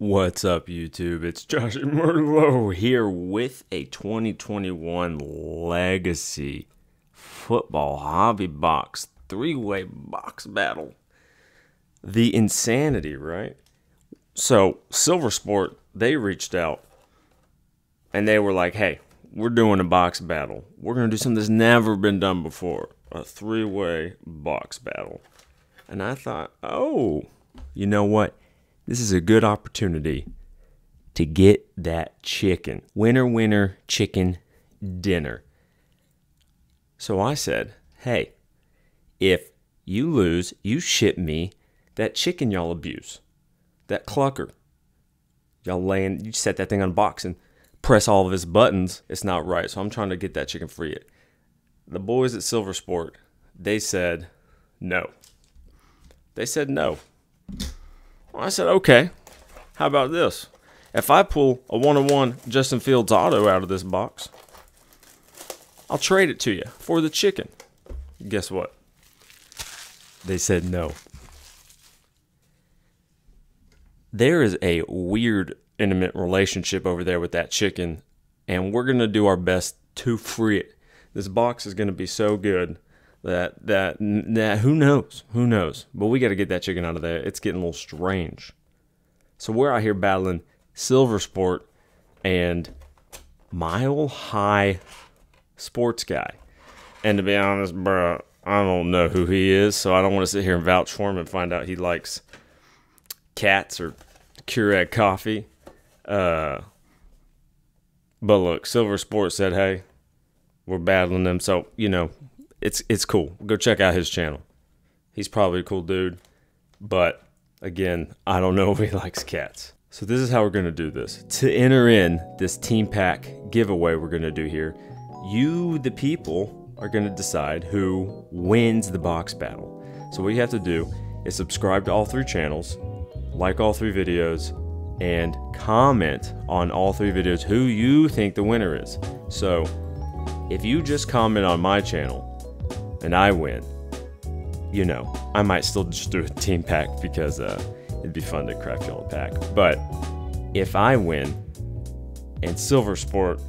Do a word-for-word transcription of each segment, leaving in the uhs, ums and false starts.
What's up, YouTube? It's Joshy Merlot here with a twenty twenty-one Legacy Football Hobby Box three-way box battle. The insanity, right? So, SLVRsport, they reached out and they were like, hey, we're doing a box battle. We're going to do something that's never been done before, a three-way box battle. And I thought, oh, you know what? This is a good opportunity to get that chicken. Winner, winner, chicken dinner. So I said, hey, if you lose, you ship me that chicken y'all abuse. That clucker. Y'all laying, you set that thing on a box and press all of his buttons. It's not right. So I'm trying to get that chicken free. The boys at SLVRsport, they said no. They said no. I said, okay, how about this? If I pull a one-on-one Justin Fields auto out of this box, I'll trade it to you for the chicken. Guess what? They said no. There is a weird, intimate relationship over there with that chicken, and we're going to do our best to free it. This box is going to be so good. That, that, that, who knows? Who knows? But we got to get that chicken out of there. It's getting a little strange. So we're out here battling SLVRsport and Mile High Sports guy. And to be honest, bro, I don't know who he is, so I don't want to sit here and vouch for him and find out he likes cats or Keurig coffee. Uh, but look, SLVRsport said, hey, we're battling them, so, you know, It's it's cool. Go check out his channel. He's probably a cool dude. But, again, I don't know if he likes cats. So this is how we're going to do this. To enter in this team pack giveaway we're going to do here, you, the people, are going to decide who wins the box battle. So what you have to do is subscribe to all three channels, like all three videos, and comment on all three videos who you think the winner is. So, if you just comment on my channel, and I win, you know, I might still just do a team pack because uh, it'd be fun to craft y'all a pack. But if I win and SLVRsport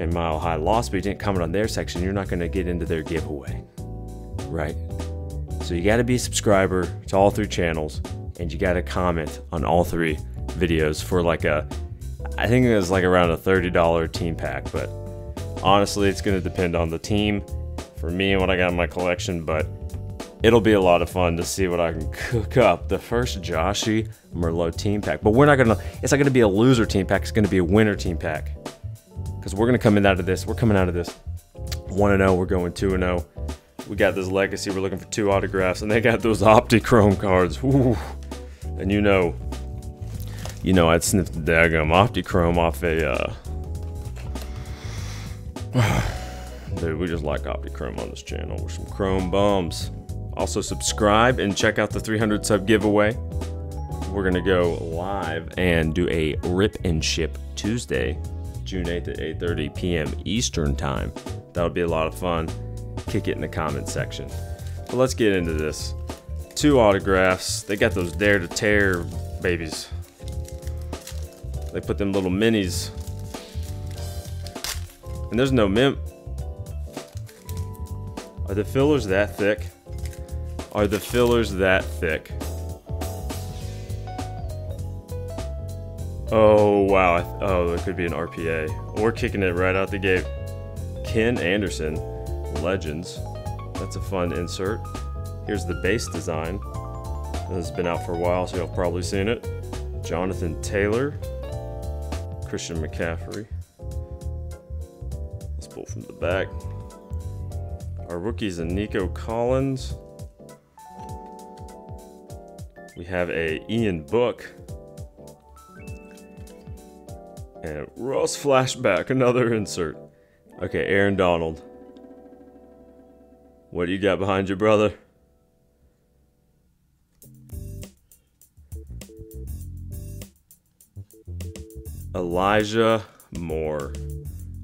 and Mile High lost, but you didn't comment on their section, you're not going to get into their giveaway, right? So you got to be a subscriber to all three channels, and you got to comment on all three videos for like a, I think it was like around a thirty dollar team pack, but honestly, it's going to depend on the team. For me and what I got in my collection, but it'll be a lot of fun to see what I can cook up. The first Joshy Merlot team pack, but we're not gonna, it's not gonna be a loser team pack, it's gonna be a winner team pack. Cause we're gonna come in out of this, we're coming out of this one and oh, we're going two and oh. We got this Legacy, we're looking for two autographs, and they got those Optichrome cards. Ooh. And you know, you know, I'd sniff the daggum Optichrome off a, uh, dude, we just like Optichrome on this channel. We're some chrome bums. Also, subscribe and check out the three hundred sub giveaway. We're going to go live and do a rip and ship Tuesday, June eighth at eight thirty p m Eastern time. That'll be a lot of fun. Kick it in the comment section. But let's get into this. Two autographs. They got those Dare to Tear babies. They put them little minis. And there's no mem... Are the fillers that thick? Are the fillers that thick? Oh, wow. Oh, it could be an R P A. Or kicking it right out the gate. Ken Anderson, Legends. That's a fun insert. Here's the base design. This has been out for a while, so you've probably seen it. Jonathan Taylor. Christian McCaffrey. Let's pull from the back. Our rookies and Nico Collins. We have a Ian Book. And Ross Flashback, another insert. Okay, Aaron Donald. What do you got behind you, brother? Elijah Moore.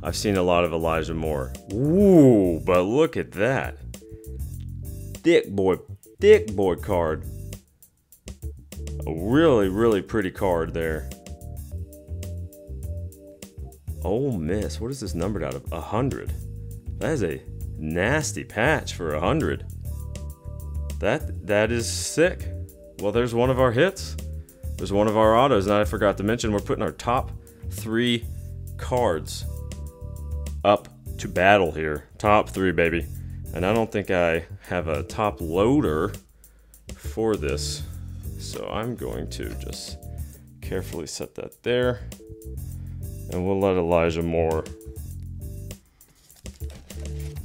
I've seen a lot of Elijah Moore. Ooh, but look at that. Thick boy, thick boy card. A Really, really pretty card there. Ole Miss. What is this numbered out of? one hundred. That is a nasty patch for one hundred. That, that is sick. Well, there's one of our hits. There's one of our autos. And I forgot to mention, we're putting our top three cards up to battle here. Top three, baby. And I don't think I have a top loader for this. So I'm going to just carefully set that there. And we'll let Elijah Moore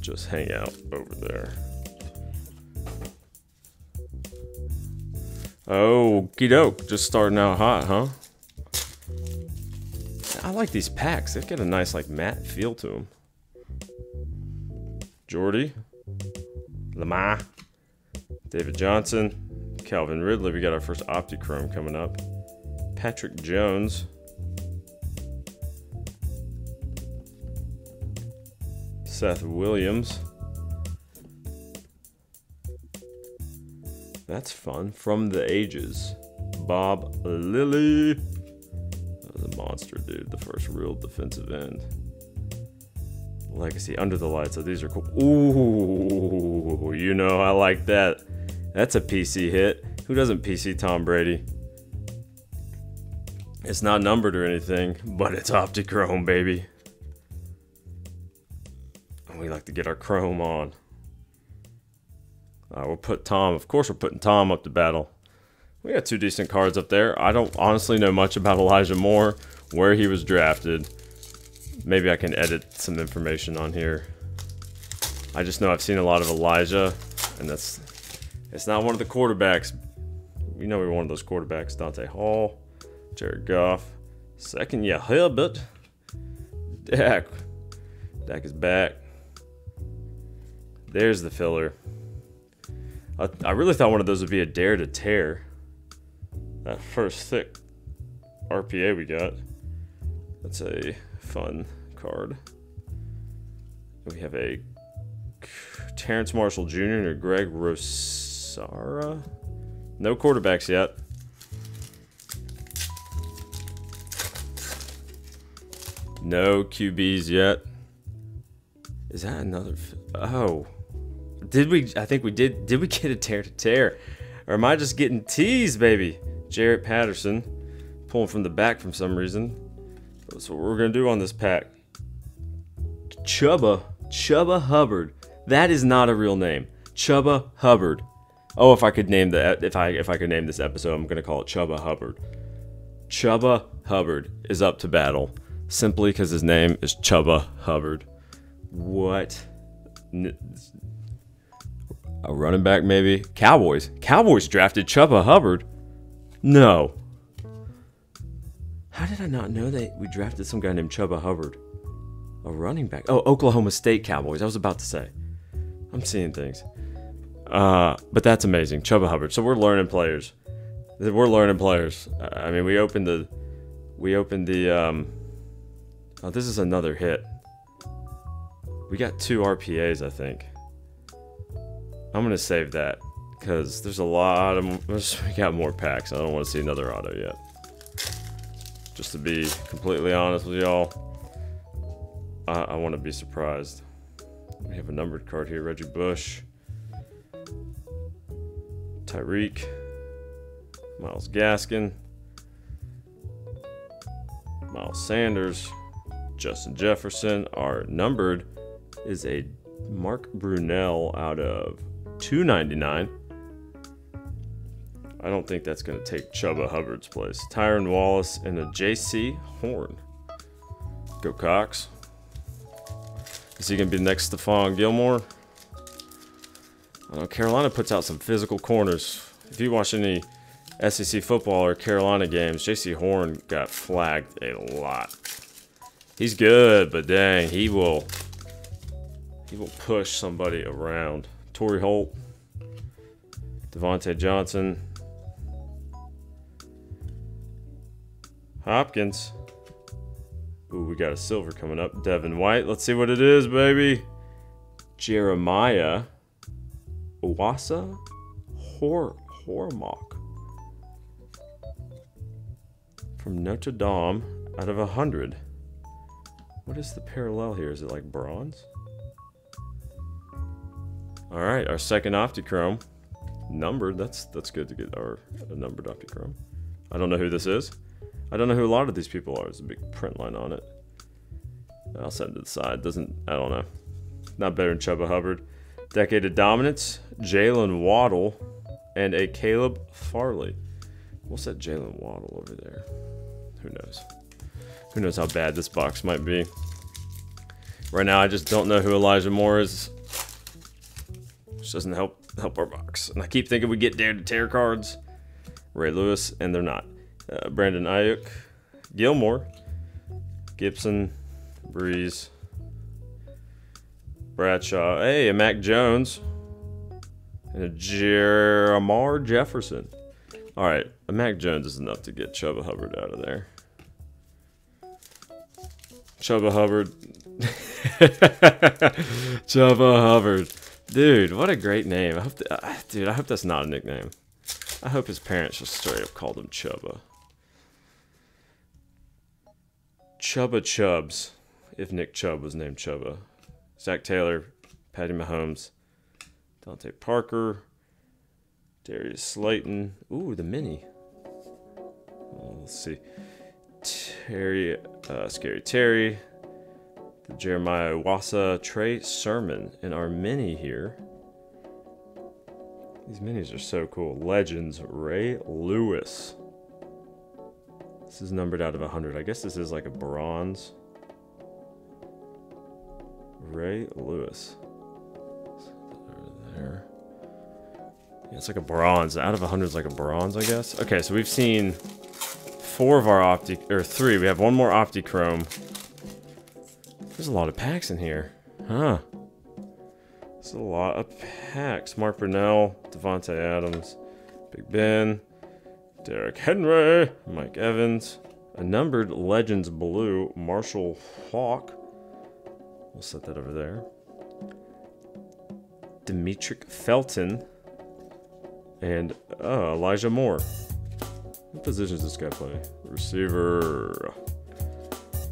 just hang out over there. Okie doke, just starting out hot, huh? I like these packs. They've got a nice, like, matte feel to them. Jordy, Lamar, David Johnson, Calvin Ridley. We got our first Optichrome coming up. Patrick Jones. Seth Williams. That's fun. From the Ages. Bob Lilly. That was a monster, dude. The first real defensive end. Legacy. Under the Lights. So these are cool. Ooh, you know, I like that. That's a P C hit. Who doesn't P C Tom Brady? It's not numbered or anything, but it's Optichrome, baby. We like to get our chrome on. Uh, we'll put Tom, of course we're putting Tom up to battle. We got two decent cards up there. I don't honestly know much about Elijah Moore, where he was drafted. Maybe I can edit some information on here. I just know I've seen a lot of Elijah, and that's, it's not one of the quarterbacks. You know we were one of those quarterbacks. Dante Hall, Jared Goff, second year Hilbert, Dak. Dak is back. There's the filler. I, I really thought one of those would be a dare to tear. That first thick R P A we got. That's a fun card. We have a Terrence Marshall Junior and a Greg Rosara. No quarterbacks yet. No Q Bs yet. Is that another? Oh. Did we, I think we did, did we get a tear to tear? Or am I just getting teased, baby? Jarrett Patterson, pulling from the back for some reason. That's what we're gonna do on this pack. Chuba, Chuba Hubbard. That is not a real name. Chuba Hubbard. Oh, if I could name the, if I, if I could name this episode, I'm gonna call it Chuba Hubbard. Chuba Hubbard is up to battle, simply because his name is Chuba Hubbard. What? N A running back, maybe? Cowboys. Cowboys drafted Chuba Hubbard. No. How did I not know that we drafted some guy named Chuba Hubbard? A running back. Oh, Oklahoma State Cowboys. I was about to say. I'm seeing things. Uh, but that's amazing. Chuba Hubbard. So we're learning players. We're learning players. I mean, we opened the... We opened the... Um, oh, this is another hit. We got two R P As, I think. I'm gonna save that because there's a lot of, we got more packs. I don't want to see another auto yet. Just to be completely honest with y'all, I, I want to be surprised. We have a numbered card here: Reggie Bush, Tyreek, Myles Gaskin, Miles Sanders, Justin Jefferson. Our numbered is a Mark Brunell out of two ninety-nine. I don't think that's going to take Chuba Hubbard's place. Tyron Wallace and a J C Horn. Go Cox. Is he going to be the next Stephon Gilmore? I know Carolina puts out some physical corners. If you watch any S E C football or Carolina games, J C Horn got flagged a lot. He's good, but dang, he will... He will push somebody around. Torrey Holt, Devontae Johnson, Hopkins. Ooh, we got a silver coming up. Devin White. Let's see what it is, baby. Jeremiah Owasa Hormock. from Notre Dame out of one hundred. What is the parallel here? Is it like bronze? All right, our second Optichrome. Numbered, that's that's good to get our a numbered Optichrome. I don't know who this is. I don't know who a lot of these people are. There's a big print line on it. I'll set it to the side. Doesn't, I don't know. Not better than Chuba Hubbard. Decade of Dominance, Jalen Waddle, and a Caleb Farley. We'll set Jalen Waddle over there. Who knows? Who knows how bad this box might be. Right now, I just don't know who Elijah Moore is. Which doesn't help help our box. And I keep thinking we get Dare to Tear cards. Ray Lewis, and they're not. Uh, Brandon Ayuk, Gilmore, Gibson, Breeze, Bradshaw. Hey, a Mac Jones. And a Jermar Jefferson. All right, a Mac Jones is enough to get Chuba Hubbard out of there. Chuba Hubbard. Chuba Hubbard. Dude, what a great name. I hope th uh, dude, I hope that's not a nickname. I hope his parents just straight up called him Chuba. Chuba Chubbs, if Nick Chubb was named Chuba. Zach Taylor, Patty Mahomes, Dante Parker, Darius Slayton. Ooh, the mini. Oh, let's see. Terry, uh, Scary Terry, the Jeremiah Owasa, Trey Sermon, and our mini here. These minis are so cool. Legends, Ray Lewis. This is numbered out of one hundred. I guess this is like a bronze. Ray Lewis. Over there. Yeah, it's like a bronze. Out of one hundred is like a bronze, I guess. Okay, so we've seen four of our Opti... Or three. We have one more Optichrome. There's a lot of packs in here. Huh. It's a lot of packs. Mark Brunell, Devontae Adams, Big Ben, Derrick Henry, Mike Evans, a numbered Legends Blue, Marshall Hawk. We'll set that over there. Demetric Felton, and uh, Elijah Moore. What position does this guy play? Receiver.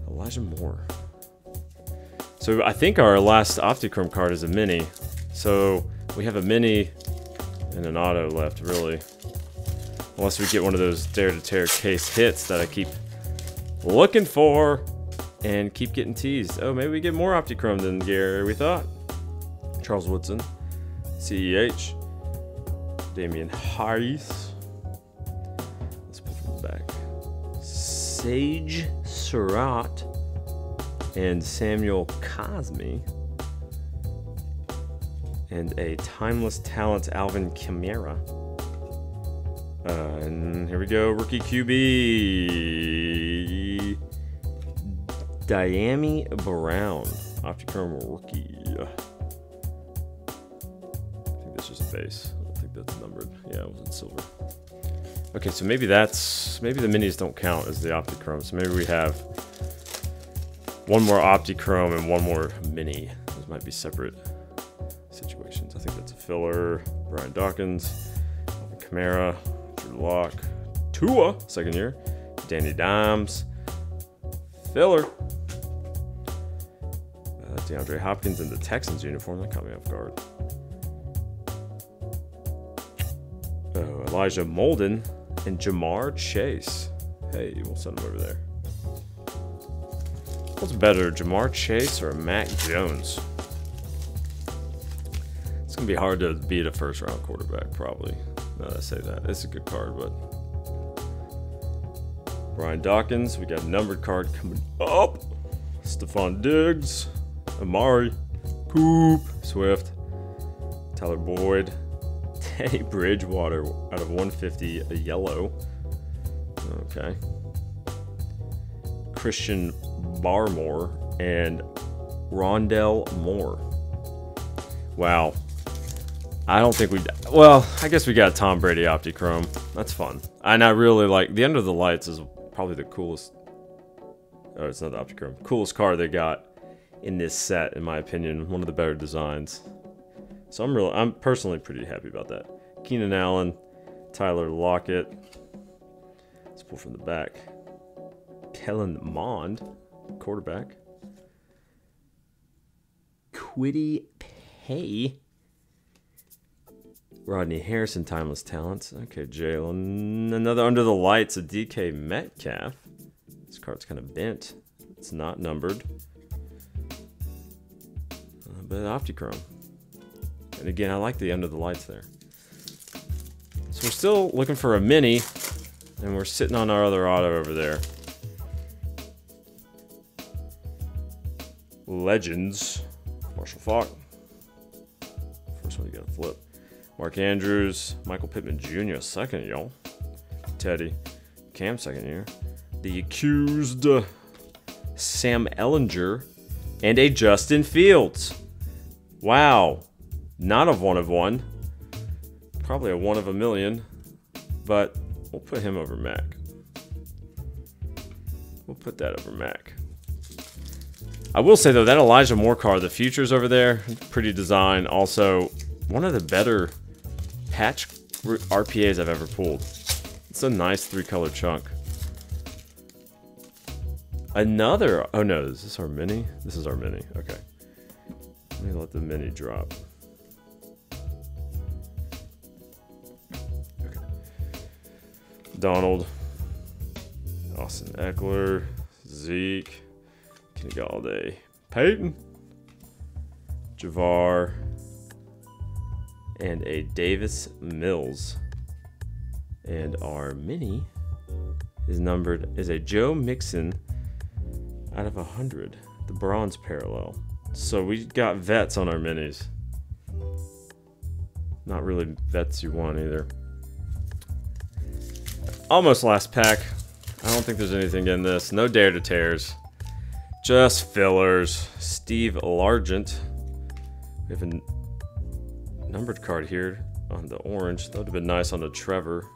Elijah Moore. So I think our last Optichrome card is a mini. So we have a mini and an auto left, really. Unless we get one of those Dare to Tear case hits that I keep looking for and keep getting teased. Oh, maybe we get more Optichrome than Gary we thought. Charles Woodson, C E H, Damian Harris. Let's pull from the back. Sage Surratt. And Samuel Cosme, and a Timeless Talents Alvin Kamara. Uh, and here we go, rookie Q B, Diami Brown, Optichrome rookie. I think this is a base. I don't think that's numbered. Yeah, it was in silver. Okay, so maybe that's maybe the minis don't count as the Optichrome. So maybe we have one more Optichrome and one more mini. Those might be separate situations. I think that's a filler. Brian Dawkins, Kamara, Drew Lock, Tua, second year, Danny Dimes, filler, uh, DeAndre Hopkins in the Texans uniform. That caught me off guard. Oh, Elijah Molden and Jamar Chase. Hey, we'll send him over there. What's better, Jamar Chase or Mac Jones? It's going to be hard to beat a first-round quarterback, probably. Now that I say that, it's a good card, but... Brian Dawkins, we got a numbered card coming up. Stephon Diggs, Amari, Poop, Swift, Tyler Boyd, Teddy Bridgewater out of one fifty, a yellow. Okay. Christian Barmore and Rondell Moore. Wow. I don't think we... Well, I guess we got Tom Brady Optichrome. That's fun. And I really like... The End of the Lights is probably the coolest... Oh, it's not the Optichrome. Coolest card they got in this set, in my opinion. One of the better designs. So I'm really... I'm personally pretty happy about that. Keenan Allen, Tyler Lockett. Let's pull from the back. Kellen Mond, quarterback. Quiddy Pay. Rodney Harrison, timeless talents. Okay, Jalen. Another under the lights of D K Metcalf. This card's kind of bent. It's not numbered. Uh, but Optichrome. And again, I like the under the lights there. So we're still looking for a mini. And we're sitting on our other auto over there. Legends. Marshall Faulk. First one you gotta flip. Mark Andrews, Michael Pittman Junior second, y'all. Teddy, Cam second year. The Accused, Sam Ellinger, and a Justin Fields. Wow, not a one of one. Probably a one of a million, but we'll put him over Mac. We'll put that over Mac. I will say though, that Elijah Moore card, the futures over there, pretty design. Also, one of the better patch R P As I've ever pulled. It's a nice three-color chunk. Another, oh no, is this our mini? This is our mini, okay. Let me let the mini drop. Okay. Donald, Austin Eckler, Zeke, Kenny Galladay, Peyton, Ja'Varr, and a Davis Mills. And our mini is numbered is a Joe Mixon out of one hundred, the bronze parallel. So we got vets on our minis. Not really vets you want either. Almost last pack. I don't think there's anything in this. No dare to tears. Just fillers. Steve Largent. We have an numbered card here on the orange. That would have been nice on a Trevor.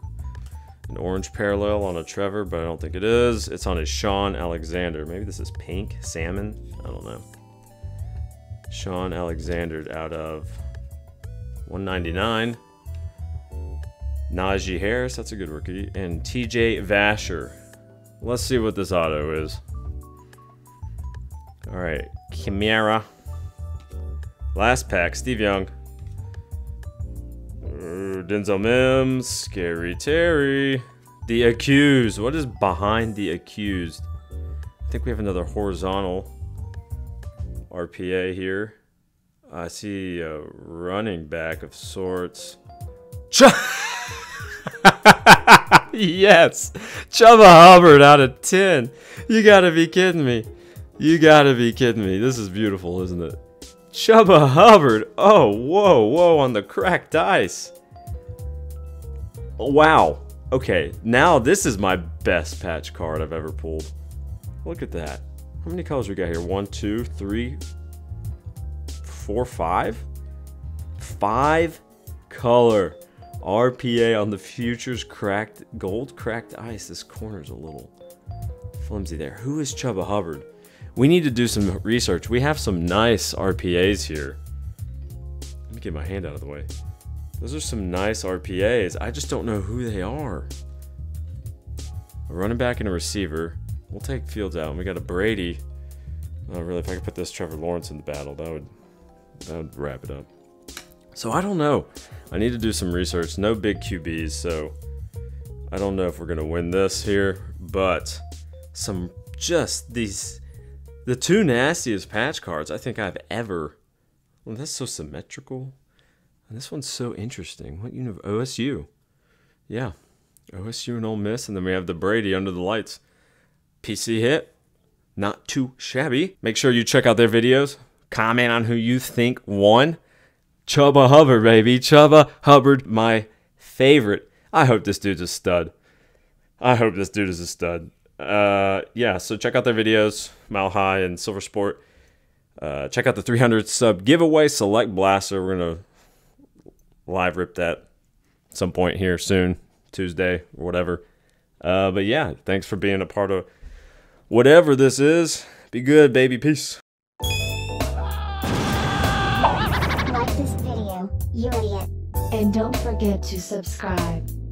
An orange parallel on a Trevor, but I don't think it is. It's on a Sean Alexander. Maybe this is pink, salmon, I don't know. Sean Alexander out of one ninety-nine. Najee Harris, that's a good rookie. And T J Vasher. Let's see what this auto is. All right, Chimera. Last pack, Steve Young. Denzel Mims, Scary Terry, The Accused. What is behind The Accused? I think we have another horizontal R P A here. I see a running back of sorts. Ch yes, Chuba Hubbard out of ten. You gotta be kidding me. You gotta be kidding me. This is beautiful, isn't it? Chuba Hubbard. Oh, whoa, whoa, on the cracked ice. Wow. Okay, now this is my best patch card I've ever pulled. Look at that. How many colors we got here? One, two, three, four, five? Five color R P A on the futures cracked gold cracked ice. This corner's a little flimsy there. Who is Chuba Hubbard? We need to do some research. We have some nice R P As here. Let me get my hand out of the way. Those are some nice R P As. I just don't know who they are. A running back and a receiver. We'll take Fields out. And we got a Brady. Oh, really, if I could put this Trevor Lawrence in the battle, that would, that would wrap it up. So I don't know. I need to do some research. No big Q Bs, so I don't know if we're going to win this here. But some just these... The two nastiest patch cards I think I've ever... Well, that's so symmetrical. And this one's so interesting. What uni- O S U. Yeah. O S U and Ole Miss. And then we have the Brady under the lights. P C hit. Not too shabby. Make sure you check out their videos. Comment on who you think won. Chuba Hubbard, baby. Chuba Hubbard, my favorite. I hope this dude's a stud. I hope this dude is a stud. Uh, yeah, so check out their videos. Mile High and SLVRsport. Uh, check out the three hundred sub giveaway. Select Blaster. We're going to... live rip that some point here soon, Tuesday or whatever. Uh, but yeah, thanks for being a part of whatever this is. Be good, baby. Peace. Like this video, you idiot. And don't forget to subscribe.